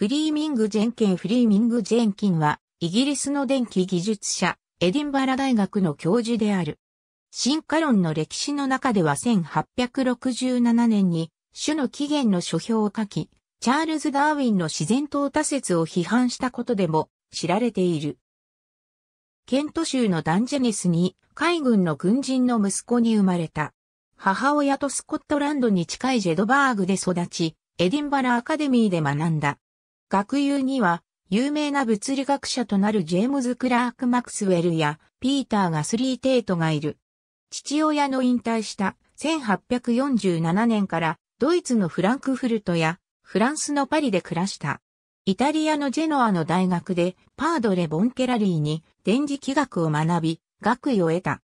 フリーミング・ジェンキンは、イギリスの電気技術者、エディンバラ大学の教授である。進化論の歴史の中では1867年に、種の起源の書評を書き、チャールズ・ダーウィンの自然淘汰説を批判したことでも知られている。ケント州のダンジェネスに、海軍の軍人の息子に生まれた。母親とスコットランドに近いジェドバーグで育ち、エディンバラアカデミーで学んだ。学友には、有名な物理学者となるジェームズ・クラーク・マクスウェルやピーター・ガスリー・テイトがいる。父親の引退した1847年からドイツのフランクフルトやフランスのパリで暮らした。イタリアのジェノアの大学でパードレ・ボンケラリーに電磁気学を学び、学位を得た。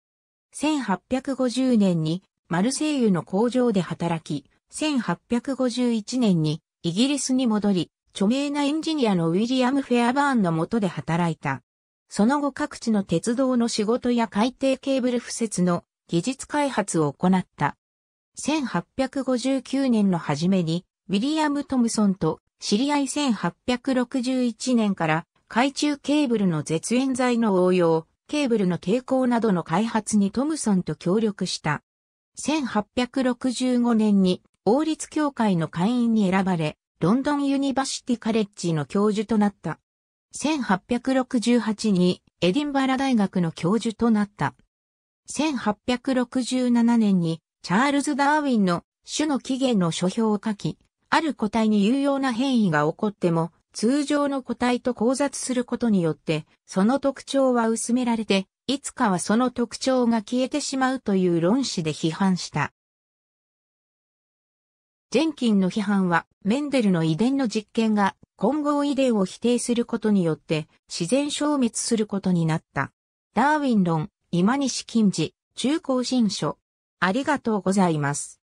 1850年にマルセイユの工場で働き、1851年にイギリスに戻り、著名なエンジニアのウィリアム・フェアバーンの下で働いた。その後各地の鉄道の仕事や海底ケーブル敷設の技術開発を行った。1859年の初めにウィリアム・トムソンと知り合い1861年から海中ケーブルの絶縁材の応用、ケーブルの抵抗などの開発にトムソンと協力した。1865年に王立協会の会員に選ばれ、ロンドンユニバーシティカレッジの教授となった。1868年にエディンバラ大学の教授となった。1867年にチャールズ・ダーウィンの種の起源の書評を書き、ある個体に有用な変異が起こっても通常の個体と交雑することによってその特徴は薄められていつかはその特徴が消えてしまうという論旨で批判した。ジェンキンの批判は、メンデルの遺伝の実験が混合遺伝を否定することによって自然消滅することになった。ダーウィン論、今西金次、中高新書。ありがとうございます。